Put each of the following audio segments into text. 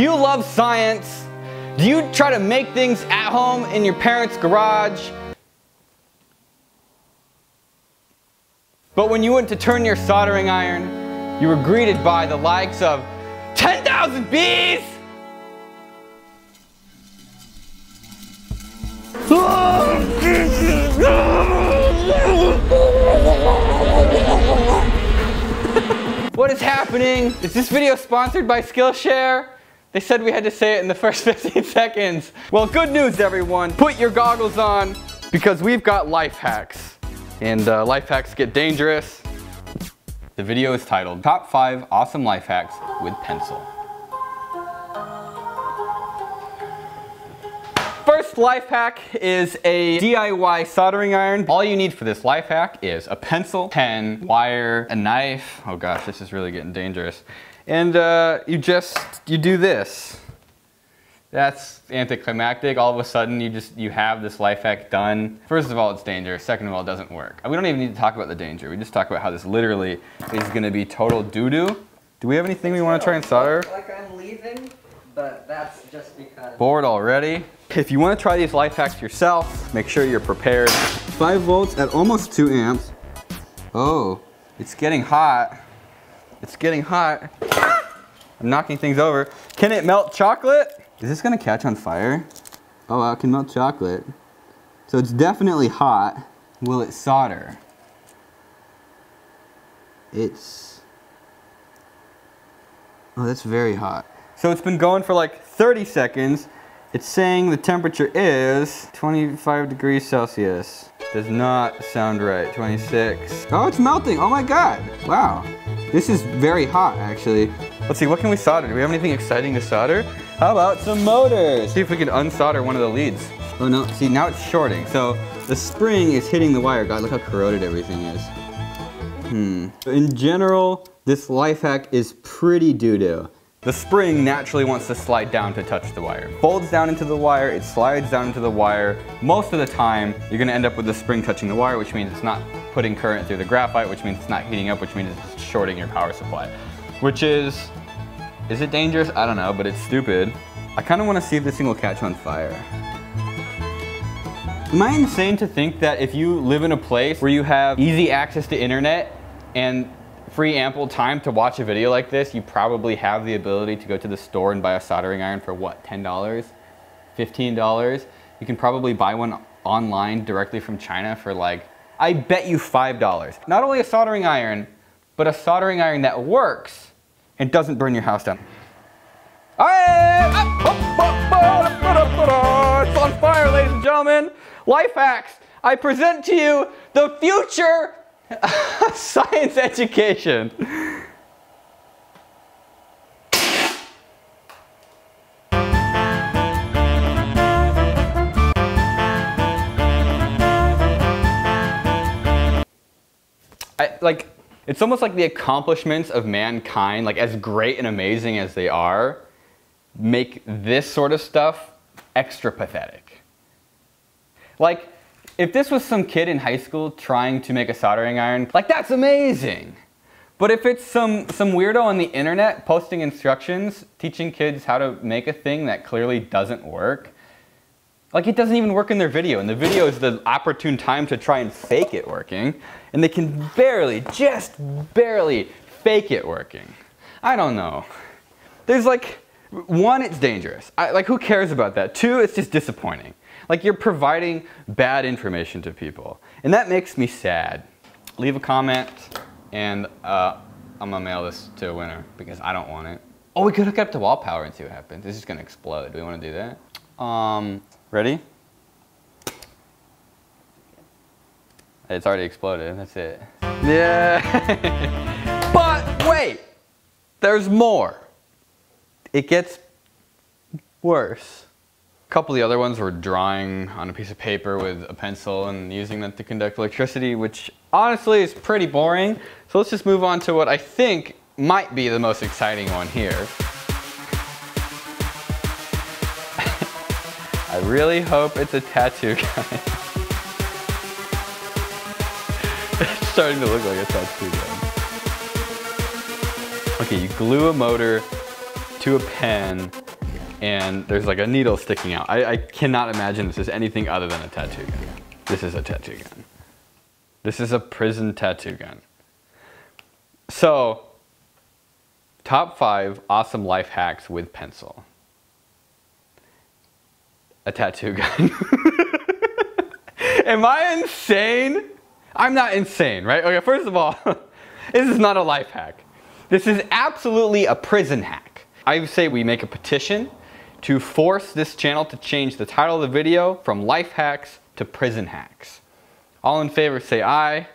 Do you love science? Do you try to make things at home in your parents' garage? But when you went to turn your soldering iron, you were greeted by the likes of 10,000 bees! What is happening? Is this video sponsored by Skillshare? They said we had to say it in the first 15 seconds. Well, good news everyone. Put your goggles on because we've got life hacks. And life hacks get dangerous. The video is titled Top 5 Awesome Life Hacks with Pencil. First life hack is a DIY soldering iron. All you need for this life hack is a pencil, pen, wire, a knife. Oh gosh, this is really getting dangerous. And you do this. That's anticlimactic. All of a sudden you have this life hack done. First of all, it's dangerous. Second of all, it doesn't work. We don't even need to talk about the danger. We just talk about how this literally is gonna be total doo-doo. Do we have anything we wanna try and solder? Like I'm leaving, but that's just because. Bored already. If you wanna try these life hacks yourself, make sure you're prepared. 5 volts at almost 2 amps. Oh, it's getting hot. It's getting hot. I'm knocking things over. Can it melt chocolate? Is this gonna catch on fire? Oh wow, it can melt chocolate. So it's definitely hot. Will it solder? Oh, that's very hot. So it's been going for like 30 seconds. It's saying the temperature is 25 degrees Celsius. Does not sound right, 26. Oh, it's melting, oh my God, wow. This is very hot, actually. Let's see, what can we solder? Do we have anything exciting to solder? How about some motors? See if we can unsolder one of the leads. Oh no, see now it's shorting. So the spring is hitting the wire. God, look how corroded everything is. In general, this life hack is pretty doo-doo. The spring naturally wants to slide down to touch the wire. It folds down into the wire, it slides down into the wire. Most of the time, you're gonna end up with the spring touching the wire, which means it's not putting current through the graphite, which means it's not heating up, which means it's shorting your power supply. Which is it dangerous? I don't know, but it's stupid. I kind of want to see if this thing will catch on fire. Am I insane to think that if you live in a place where you have easy access to internet and free ample time to watch a video like this, you probably have the ability to go to the store and buy a soldering iron for what, $10? $15? You can probably buy one online directly from China for like, I bet you $5. Not only a soldering iron, but a soldering iron that works and doesn't burn your house down. It's on fire, ladies and gentlemen. Life hacks. I present to you the future of science education. It's almost like the accomplishments of mankind, like as great and amazing as they are, make this sort of stuff extra pathetic. Like, if this was some kid in high school trying to make a soldering iron, like that's amazing. But if it's some weirdo on the internet posting instructions, teaching kids how to make a thing that clearly doesn't work, like it doesn't even work in their video, and the video is the opportune time to try and fake it working, and they can barely, just barely fake it working. I don't know. There's like, one, it's dangerous. Like who cares about that? Two, it's just disappointing. Like you're providing bad information to people, and that makes me sad. Leave a comment, and I'm gonna mail this to a winner because I don't want it. Oh, we could hook it up to wall power and see what happens. This is gonna explode. Do we wanna do that? Ready? It's already exploded, that's it. Yeah! But wait! There's more. It gets worse. A couple of the other ones were drawing on a piece of paper with a pencil and using that to conduct electricity, which honestly is pretty boring. So let's just move on to what I think might be the most exciting one here. I really hope it's a tattoo, guy. It's starting to look like a tattoo, guy. Okay, you glue a motor to a pen and there's like a needle sticking out. I cannot imagine this is anything other than a tattoo gun. This is a tattoo gun. This is a prison tattoo gun. So, top 5 awesome life hacks with pencil. A tattoo gun. Am I insane? I'm not insane, right? Okay, first of all, this is not a life hack. This is absolutely a prison hack. I say we make a petition to force this channel to change the title of the video from life hacks to prison hacks. All in favor, say aye.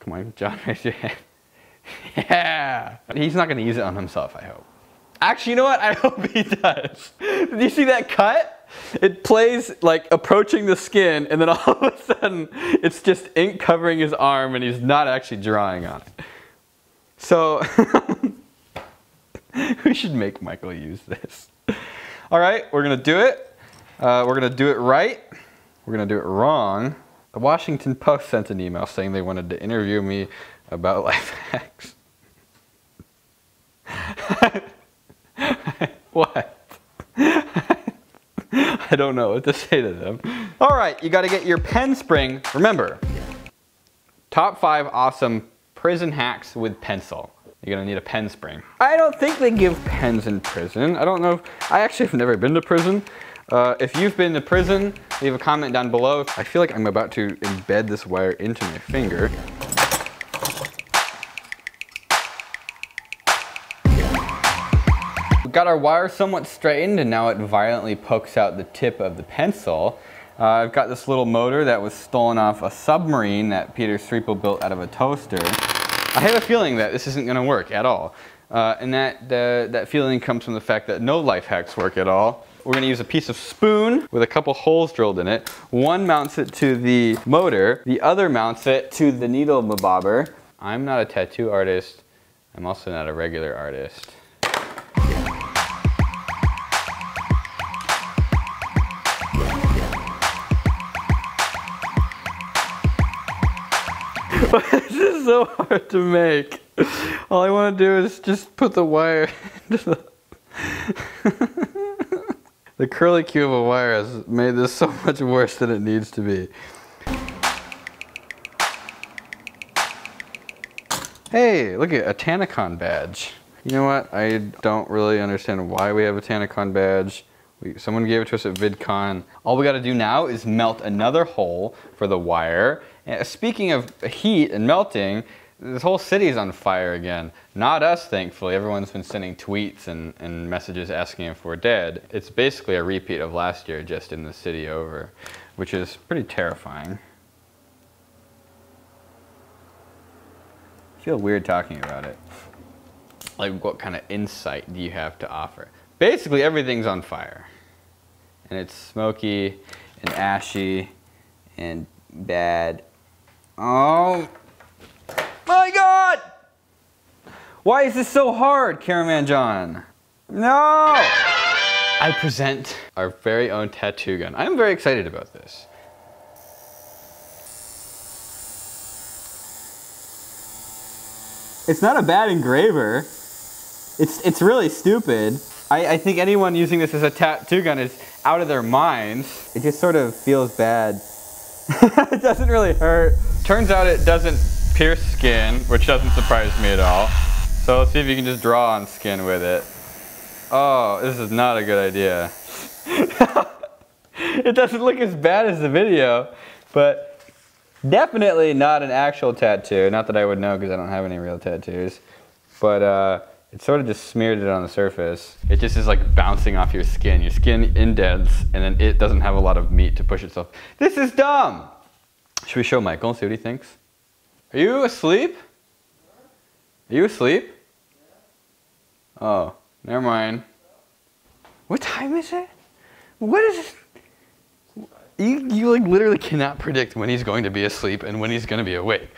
Come on, John, raise your hand. Yeah. He's not gonna use it on himself, I hope. Actually, you know what? I hope he does. Did you see that cut? It plays like approaching the skin, and then all of a sudden, it's just ink covering his arm and he's not actually drawing on it. So, we should make Michael use this. All right, we're gonna do it. We're gonna do it right. We're gonna do it wrong. The Washington Post sent an email saying they wanted to interview me about life hacks. What? I don't know what to say to them. All right, you gotta get your pen spring. Remember, top 5 awesome prison hacks with pencil. You're gonna need a pen spring. I don't think they give pens in prison. I don't know. I actually have never been to prison. If you've been to prison, leave a comment down below. I feel like I'm about to embed this wire into my finger. Got our wire somewhat straightened, and now it violently pokes out the tip of the pencil. I've got this little motor that was stolen off a submarine that Peter Streepel built out of a toaster. I have a feeling that this isn't gonna work at all. And that feeling comes from the fact that no life hacks work at all. We're gonna use a piece of spoon with a couple holes drilled in it. One mounts it to the motor, the other mounts it to the needle of the bobber. I'm not a tattoo artist. I'm also not a regular artist. This is so hard to make. All I want to do is just put the wire into the... The curlicue of a wire has made this so much worse than it needs to be. Hey, look at a TanaCon badge. You know what? I don't really understand why we have a TanaCon badge. Someone gave it to us at VidCon. All we gotta do now is melt another hole for the wire. And speaking of heat and melting, this whole city's on fire again. Not us, thankfully. Everyone's been sending tweets and messages asking if we're dead. It's basically a repeat of last year, just in the city over, which is pretty terrifying. I feel weird talking about it. Like, what kind of insight do you have to offer? Basically, everything's on fire. And it's smoky and ashy and bad. Oh my God! Why is this so hard, CameraManJohn? No! I present our very own tattoo gun. I'm very excited about this. It's not a bad engraver. It's really stupid. I think anyone using this as a tattoo gun is out of their minds. It just sort of feels bad. It doesn't really hurt. Turns out it doesn't pierce skin, which doesn't surprise me at all. So let's see if you can just draw on skin with it. Oh, this is not a good idea. It doesn't look as bad as the video, but definitely not an actual tattoo. Not that I would know because I don't have any real tattoos. But it sort of just smeared it on the surface. It just is like bouncing off your skin. Your skin indents, and then it doesn't have a lot of meat to push itself. This is dumb! Should we show Michael and see what he thinks? Are you asleep? Are you asleep? Oh, never mind. What time is it? What is it? You like literally cannot predict when he's going to be asleep and when he's going to be awake.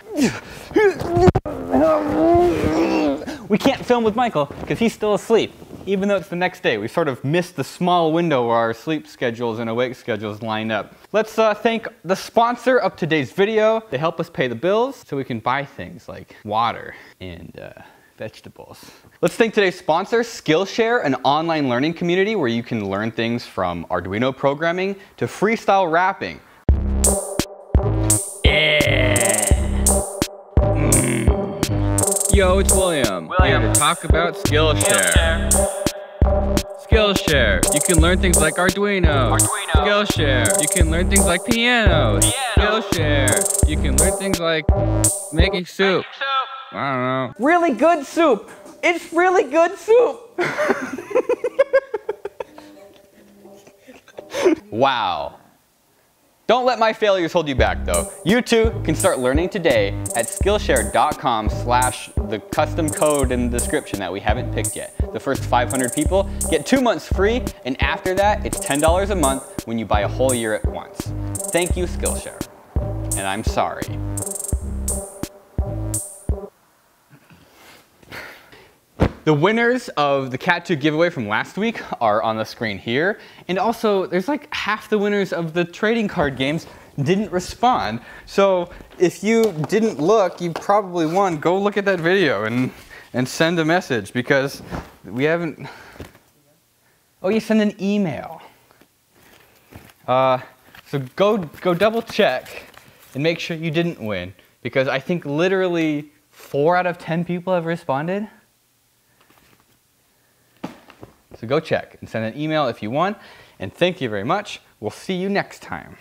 We can't film with Michael because he's still asleep, even though it's the next day. We sort of missed the small window where our sleep schedules and awake schedules line up. Let's thank the sponsor of today's video. They help us pay the bills so we can buy things like water and vegetables. Let's thank today's sponsor, Skillshare, an online learning community where you can learn things from Arduino programming to freestyle rapping. Yo, it's William. Here to talk about Skillshare. Skillshare, you can learn things like Arduino. Skillshare, you can learn things like pianos. Skillshare, you can learn things like making soup. I don't know. Really good soup. It's really good soup. Wow. Don't let my failures hold you back though. You too can start learning today at Skillshare.com/the custom code in the description that we haven't picked yet. The first 500 people get 2 months free, and after that it's $10 a month when you buy a whole year at once. Thank you, Skillshare. And I'm sorry. The winners of the Cat 2 giveaway from last week are on the screen here. And also, there's like half the winners of the trading card games didn't respond. So if you didn't look, you probably won. Go look at that video and send a message, because we haven't... Oh, you send an email. So go double check and make sure you didn't win, because I think literally 4 out of 10 people have responded. So go check and send an email if you won, and thank you very much. We'll see you next time.